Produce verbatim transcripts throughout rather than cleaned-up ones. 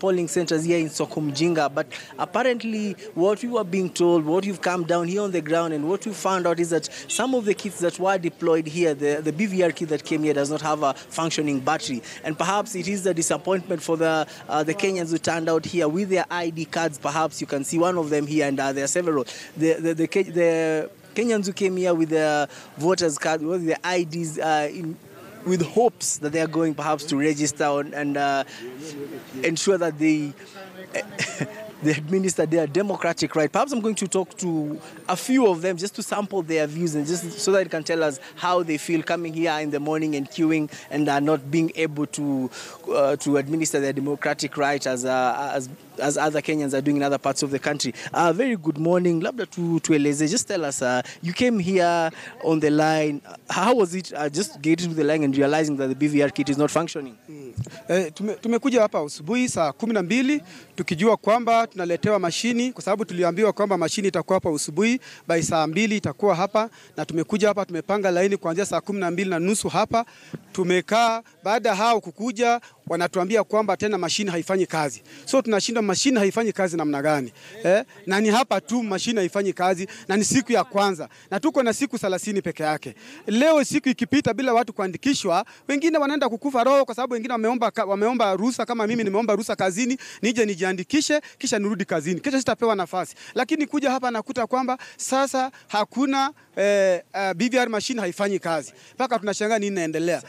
polling centers here in Sokomjinga, but apparently what we were being told, what you've come down here on the ground and what we found out is that some of the kits that were deployed here, the, the B V R kit that came here does not have a functioning battery. And perhaps it is the disappointment for the uh, the Kenyans who turned out here with their I D cards. Perhaps you can see one of them here, and uh, there are several. The, the, the, the Kenyans who came here with their voters' cards, with their I Ds uh, in with hopes that they are going perhaps to register and uh, ensure that they, they administer their democratic right. Perhaps I'm going to talk to a few of them just to sample their views and just so that it can tell us how they feel coming here in the morning and queuing and uh, not being able to uh, to administer their democratic right as, uh, as as other Kenyans are doing in other parts of the country. Uh, very good morning. Labda Tueleze, just tell us, uh, you came here on the line. How was it uh, just getting to the line and realizing that the B V R kit is not functioning? Mm. Eh, tume, tumekuja hapa usubuhi saa kumi na mbili, tukijua kwamba tunaletewa mashini kwa sababu tuliambiwa kwamba mashini itakuwa hapa usubuhi, by saa mbili itakuwa hapa, na tumekuja hapa tumepanga laini kuanzia saa kumi na mbili na nusu hapa. Tumekaa, baada hao kukuja wanatuambia kwamba tena mashine haifanyi kazi. So tunashinda mashine haifanyi kazi namna gani? Eh? Na ni hapa tu mashine haifanyi kazi, na ni siku ya kwanza. Na tuko na siku thelathini peke yake. Leo siku ikipita bila watu kuandikishwa, wengine wanaenda kukufa roho kwa sababu wengine wameomba wameomba ruhusa, kama mimi nimeomba ruhusa kazini, nije nijiandikishe kisha nirudi kazini. Kisha sitapewa nafasi. Lakini kuja hapa nakuta kwamba sasa hakuna eh, uh, B V R mashine haifanyi kazi. Paka tunashangaa nini inaendelea.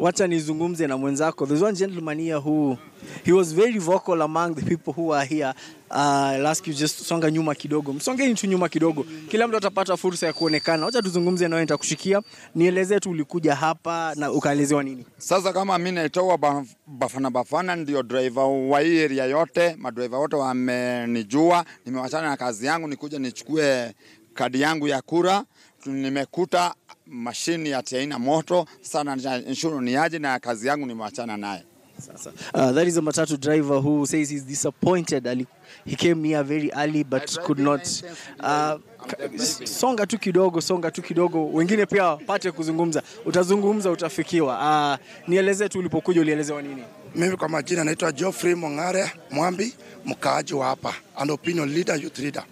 Wacha nizungumze na mwenzako. There's one gentleman here who he was very vocal among the people who are here. Uh, I'll ask you just songa nyuma kidogo. Msonge into nyuma kidogo. Kila mtu atapata fursa ya kuonekana. Wacha tuzungumze na wewe, nitakushikia. Nieleze tu ulikuja hapa na ukaelezewa nini. Sasa kama mimi naitoa bafana bafana ndio driver wa hii area yote, madriver wote wamenijua. Nimewachana na kazi yangu nikuja nichukue kadi yangu ya kura. Nimekuta mashini ya haina moto sana, insure ni aje na kazi yangu nimeachana naye sasa. Uh, that is a matatu driver who says he's disappointed. He came here very early but could not. Uh, songa tu kidogo, songa tu kidogo. Wengine pia pate kuzungumza. Utazungumza utafikiwa. Uh, nieleze tu ulipokuja ulielezewa nini? Mimi kwa majina naitwa Joffrey Mungare, Mwambi, mkaaji wa hapa, and opinion leader, youth leader.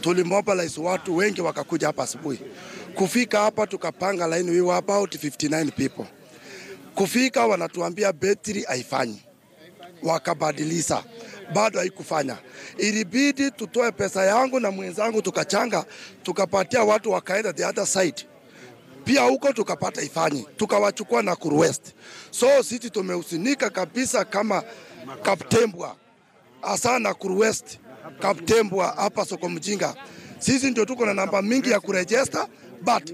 Tulimobilize watu wengi wakakuja hapa asubuhi. Kufika hapa tukapanga line, we were about fifty-nine people. Kufika wanatuambia battery haifanyi. Wakabadilisha. Bado haikufanya. Ilibidi tutoe pesa yangu na mwenzangu tukachanga, tukapatia watu wakaenda the other side. Pia huko tukapata ifanyi. Tukawachukua Nakuru West. So sisi tumeusinika kabisa kama Kaptembwa. Asa Nakuru West, Kaptembwa hapa Sokomjinga. Sisi ndio tuko na namba mingi ya kuregister, but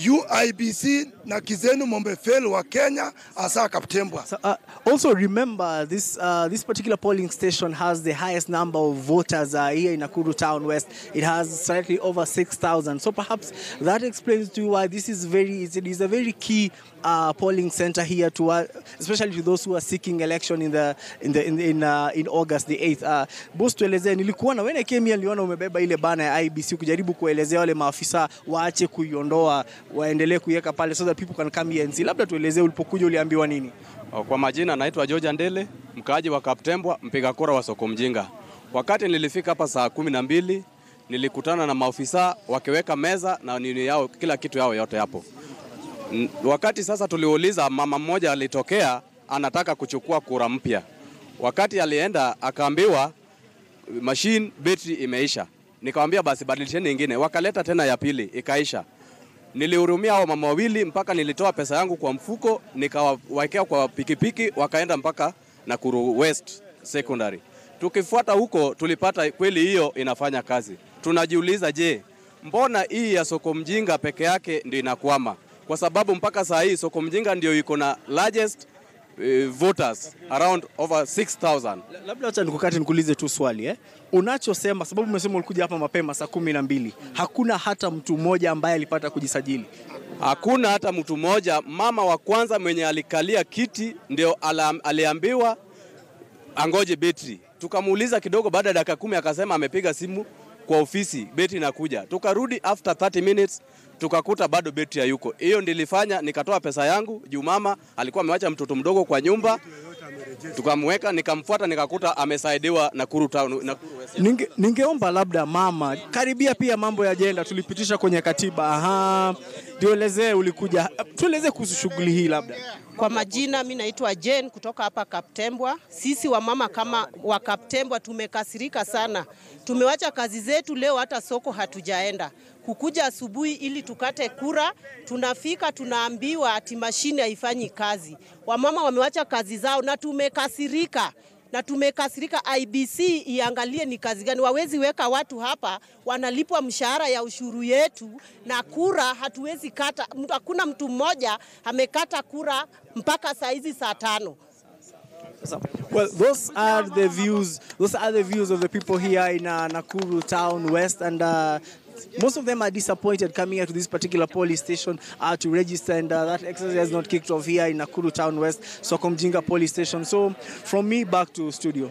I E B C na kizenu mombe fail wa Kenya asa Kaptembwa. So, uh, also remember this uh, this particular polling station has the highest number of voters uh, here in Nakuru Town West. It has slightly over six thousand. So perhaps that explains to you why this is very it is a very key uh, polling center here to uh, especially to those who are seeking election in the in the in in, uh, in August the eighth. Uh, boss tuelezea, nilikuwa na when I came here niliona umebeba ile bana ya I E B C kujaribu kuelezea wale maafisa waache kuiondoa waendelee kuiweka pale so that people can come here and see. Labda tuelezee ulipokuja uliambiwa nini? Kwa majina naitwa George Andele, mkaaji wa Kaptembwa, mpiga kura wa Sokomjinga. Wakati nilifika hapa saa kumi na mbili, nilikutana na maofisa wakiweka meza na nini yao, kila kitu yao yote hapo. Wakati sasa tuliuliza, mama mmoja alitokea anataka kuchukua kura mpya. Wakati alienda akaambiwa machine battery imeisha. Nikamwambia basi badilisheni nyingine. Wakaleta tena ya pili, ikaisha. Nilihurumia hao mama wawili mpaka nilitoa pesa yangu kwa mfuko nikawaekea kwa pikipiki, wakaenda mpaka Nakuru West Secondary. Tukifuata huko tulipata kweli hiyo inafanya kazi. Tunajiuliza, je, mbona hii ya Sokomjinga peke yake ndio inakwama? Kwa sababu mpaka saa hii Sokomjinga ndio iko na largest uh, voters, around over six thousand. Labda acha nikukate nikuulize tu swali eh. Unachosema, sababu umesema ulikuja hapa mapema saa kumi na mbili. Hakuna hata mtu mmoja ambaye alipata kujisajili. Hakuna hata mtu mmoja. Mama wa kwanza mwenye alikalia kiti ndio aliambiwa angoje betri. Tukamuuliza kidogo, baada ya dakika kumi akasema amepiga simu kwa ofisi, betri inakuja. Tukarudi after thirty minutes tukakuta bado betri hayuko. Hiyo ndilifanya nikatoa pesa yangu juu mama alikuwa amewacha mtoto mdogo kwa nyumba. Tukamweka, nikamfuata, nikakuta amesaidiwa Nakuru Town Nakuru West. Ninge, ningeomba labda mama, karibia pia mambo ya ajenda tulipitisha kwenye katiba. Aha. Tuelezee ulikuja. Tuelezee kuhusu shughuli hii labda. Kwa majina mimi naitwa Jane kutoka hapa Kaptembwa. Sisi wa mama kama wa Kaptembwa tumekasirika sana. Tumewacha kazi zetu, leo hata soko hatujaenda. Kukuja asubuhi ili tukate kura, tunafika tunaambiwa ati mashine haifanyi kazi. Wamama wamewacha kazi zao na tumekasirika. Na tumekasirika I E B C iangalie ni kazi gani. Wawezi weka watu hapa, wanalipwa mshahara ya ushuru yetu, na kura hatuwezi kata. Hakuna mtu mmoja amekata kura mpaka saizi saa tano. Well, those are the views. Those are the views of the people here in uh, Nakuru Town West, and uh, most of them are disappointed coming here to this particular police station uh, to register, and uh, that exercise has not kicked off here in Nakuru Town West, Sokomjinga police station. So, from me back to studio.